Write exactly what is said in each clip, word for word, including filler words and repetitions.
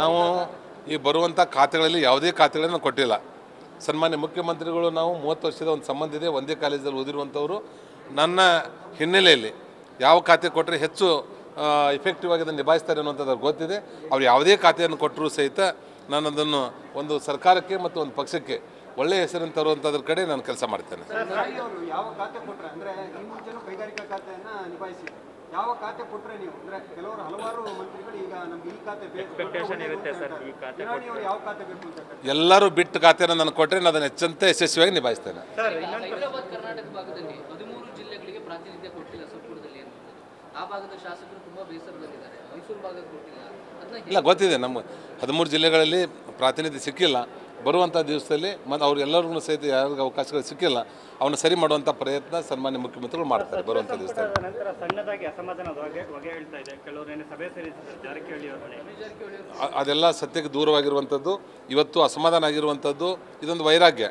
ನಾವು ಈ ಬರುವಂಥ ಖಾತೆಗಳಲ್ಲಿ ಯಾವುದೇ ಖಾತೆಗಳನ್ನು ಕೊಟ್ಟಿಲ್ಲ. ಸನ್ಮಾನ್ಯ ಮುಖ್ಯಮಂತ್ರಿಗಳು ನಾವು ಮೂವತ್ತು ವರ್ಷದ ಒಂದು ಸಂಬಂಧ ಇದೆ, ಒಂದೇ ಕಾಲೇಜಲ್ಲಿ ಓದಿರುವಂಥವರು. ನನ್ನ ಹಿನ್ನೆಲೆಯಲ್ಲಿ ಯಾವ ಖಾತೆ ಕೊಟ್ಟರೆ ಹೆಚ್ಚು ಎಫೆಕ್ಟಿವ್ ಆಗಿ ಅದನ್ನು ನಿಭಾಯಿಸ್ತಾರೆ ಅನ್ನೋಂಥದ್ದು ಅವ್ರಿಗೆ ಗೊತ್ತಿದೆ. ಅವ್ರು ಯಾವುದೇ ಖಾತೆಯನ್ನು ಕೊಟ್ಟರೂ ಸಹಿತ ನಾನು ಅದನ್ನು ಒಂದು ಸರ್ಕಾರಕ್ಕೆ ಮತ್ತು ಒಂದು ಪಕ್ಷಕ್ಕೆ ಒಳ್ಳೆಯ ಹೆಸರನ್ನು ತರುವಂಥದ್ರ ಕಡೆ ನಾನು ಕೆಲಸ ಮಾಡ್ತೇನೆ. ಯಾವ ಖಾತೆ ಕೊಟ್ಟರೆ ನೀವು ಅಂದರೆ ಕೆಲವರು ಹಲವಾರು ಮಂತ್ರಿಗಳು ಈಗ ನಮ್ಗೆ ಈ ಖಾತೆ ಬೇಕು, ಯಾವ ಖಾತೆ ಬೇಕು ಅಂತ ಎಲ್ಲರೂ ಬಿಟ್ಟು ಖಾತೆಯನ್ನು ನಾನು ಕೊಟ್ಟರೆ ನಾನು ಅದನ್ನು ಹೆಚ್ಚಂತೆ ಯಶಸ್ವಿಯಾಗಿ ನಿಭಾಯಿಸ್ತೇನೆ. ಹೈದರಾಬಾದ್ ಕರ್ನಾಟಕ ಭಾಗದಲ್ಲಿ ಹದಿಮೂರು ಜಿಲ್ಲೆಗಳಿಗೆ ಪ್ರಾತಿನಿಧ್ಯ ಕೊಟ್ಟಿಲ್ಲ ಸುತ್ತೂರದಲ್ಲಿ, ಆ ಭಾಗದ ಶಾಸಕರು ತುಂಬ ಬೇಸರದಲ್ಲಿದ್ದಾರೆ. ಮೈಸೂರು ಭಾಗಕ್ಕೆ ಕೊಟ್ಟಿಲ್ಲ ಇಲ್ಲ, ಗೊತ್ತಿದೆ ನಮ್ಮ ಹದಿಮೂರು ಜಿಲ್ಲೆಗಳಲ್ಲಿ ಪ್ರಾತಿನಿಧ್ಯ ಸಿಕ್ಕಿಲ್ಲ. ಬರುವಂಥ ದಿವಸದಲ್ಲಿ ಮತ್ತು ಅವ್ರಿಗೆಲ್ಲರಿಗೂ ಸಹಿತ ಯಾರಿಗೂ ಅವಕಾಶಗಳು ಸಿಕ್ಕಿಲ್ಲ, ಅವನ್ನ ಸರಿ ಮಾಡುವಂಥ ಪ್ರಯತ್ನ ಸನ್ಮಾನ್ಯ ಮುಖ್ಯಮಂತ್ರಿಗಳು ಮಾಡ್ತಾರೆ ಬರುವಂಥ ದಿವಸದಲ್ಲಿ. ನಂತರ ಸಣ್ಣದಾಗಿ ಅಸಮಾಧಾನ ಹೊಗೆ ಹೇಳ್ತಾ ಇದೆ, ಕೆಲವರೇನು ಸಭೆ ಸೇರಿಸಿದ್ದಾರೆ ಜಾರಕಿಹೊಳಿ ಅವರು. ಅದೆಲ್ಲ ಸತ್ಯಕ್ಕೆ ದೂರವಾಗಿರುವಂಥದ್ದು. ಇವತ್ತು ಅಸಮಾಧಾನ ಆಗಿರುವಂಥದ್ದು ಇದೊಂದು ವೈರಾಗ್ಯ,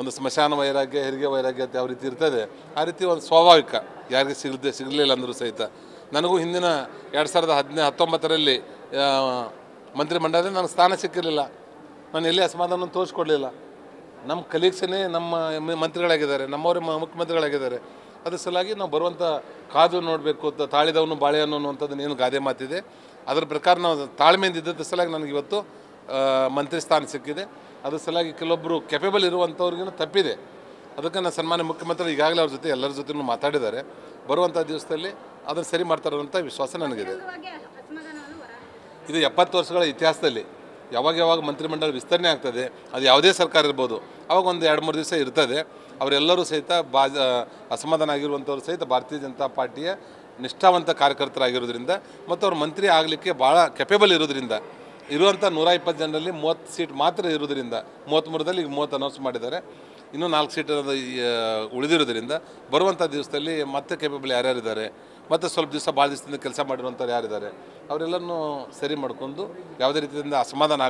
ಒಂದು ಸ್ಮಶಾನ ವೈರಾಗ್ಯ, ಹೆರಿಗೆ ವೈರಾಗ್ಯ ಅಂತ ಯಾವ ರೀತಿ ಇರ್ತದೆ ಆ ರೀತಿ ಒಂದು ಸ್ವಾಭಾವಿಕ. ಯಾರಿಗೆ ಸಿಗದೆ ಸಿಗಲಿಲ್ಲ ಅಂದರೂ ಸಹಿತ ನನಗೂ ಹಿಂದಿನ ಎರಡು ಸಾವಿರದ ಹದಿನೈದು ಹತ್ತೊಂಬತ್ತರಲ್ಲಿ ಮಂತ್ರಿಮಂಡಲದಲ್ಲಿ ನನಗೆ ಸ್ಥಾನ ಸಿಕ್ಕಿರಲಿಲ್ಲ, ನಾನು ಎಲ್ಲಿ ಅಸಮಾಧಾನ ತೋರಿಸ್ಕೊಡ್ಲಿಲ್ಲ. ನಮ್ಮ ಕಲೀಗ್ಸೇ ನಮ್ಮ ಮಂತ್ರಿಗಳಾಗಿದ್ದಾರೆ, ನಮ್ಮವರೇ ಮುಖ್ಯಮಂತ್ರಿಗಳಾಗಿದ್ದಾರೆ. ಅದ್ರ ಸಲುವಾಗಿ ನಾವು ಬರುವಂಥ ಕಾದು ನೋಡಬೇಕು. ತಾಳಿದವನು ಬಾಳೆಹಣ್ಣು ಅನ್ನುವಂಥದ್ದು ಏನು ಗಾದೆ ಮಾತಿದೆ, ಅದ್ರ ಪ್ರಕಾರ ನಾವು ತಾಳ್ಮೆಯಿಂದ ಇದ್ದದ್ರ ಸಲುವಾಗಿ ನನಗೆ ಇವತ್ತು ಮಂತ್ರಿ ಸ್ಥಾನ ಸಿಕ್ಕಿದೆ. ಅದ್ರ ಸಲುವಾಗಿ ಕೆಲವೊಬ್ಬರು ಕೆಪೇಬಲ್ ಇರುವಂಥವ್ರಿಗಿನ ತಪ್ಪಿದೆ. ಅದಕ್ಕೆ ನಾನು ಸನ್ಮಾನ್ಯ ಮುಖ್ಯಮಂತ್ರಿ ಈಗಾಗಲೇ ಅವ್ರ ಜೊತೆ ಎಲ್ಲರ ಜೊತೆನೂ ಮಾತಾಡಿದ್ದಾರೆ. ಬರುವಂಥ ದಿವಸದಲ್ಲಿ ಅದನ್ನು ಸರಿ ಮಾಡ್ತಾರಂಥ ವಿಶ್ವಾಸ ನನಗಿದೆ. ಇದು ಎಪ್ಪತ್ತು ವರ್ಷಗಳ ಇತಿಹಾಸದಲ್ಲಿ ಯಾವಾಗ ಯಾವಾಗ ಮಂತ್ರಿಮಂಡಲ ವಿಸ್ತರಣೆ ಆಗ್ತದೆ, ಅದು ಯಾವುದೇ ಸರ್ಕಾರ ಇರ್ಬೋದು, ಅವಾಗ ಒಂದು ಎರಡು ಮೂರು ದಿವಸ ಇರ್ತದೆ. ಅವರೆಲ್ಲರೂ ಸಹಿತ ಬಾ ಅಸಮಾಧಾನ ಆಗಿರುವಂಥವ್ರು ಸಹಿತ ಭಾರತೀಯ ಜನತಾ ಪಾರ್ಟಿಯ ನಿಷ್ಠಾವಂತ ಕಾರ್ಯಕರ್ತರಾಗಿರೋದ್ರಿಂದ ಮತ್ತು ಅವ್ರ ಮಂತ್ರಿ ಆಗಲಿಕ್ಕೆ ಭಾಳ ಕೆಪೇಬಲ್ ಇರೋದ್ರಿಂದ, ಇರುವಂಥ ನೂರ ಇಪ್ಪತ್ತು ಜನರಲ್ಲಿ ಮೂವತ್ತು ಸೀಟ್ ಮಾತ್ರ ಇರೋದ್ರಿಂದ, ಮೂವತ್ತ್ಮೂರರಲ್ಲಿ ಈಗ ಮೂವತ್ತು ಅನೌನ್ಸ್ ಮಾಡಿದ್ದಾರೆ, ಇನ್ನೂ ನಾಲ್ಕು ಸೀಟ್ ಉಳಿದಿರೋದ್ರಿಂದ ಬರುವಂಥ ದಿವಸದಲ್ಲಿ ಮತ್ತೆ ಕೆಪೇಬಲ್ ಯಾರ್ಯಾರಿದ್ದಾರೆ, ಮತ್ತು ಸ್ವಲ್ಪ ದಿವಸ ಭಾಳ ದಿವಸದಿಂದ ಕೆಲಸ ಮಾಡಿರುವಂಥವ್ರು ಯಾರಿದ್ದಾರೆ ಅವರೆಲ್ಲನೂ ಸರಿ ಮಾಡಿಕೊಂಡು ಯಾವುದೇ ರೀತಿಯಿಂದ ಅಸಮಾಧಾನ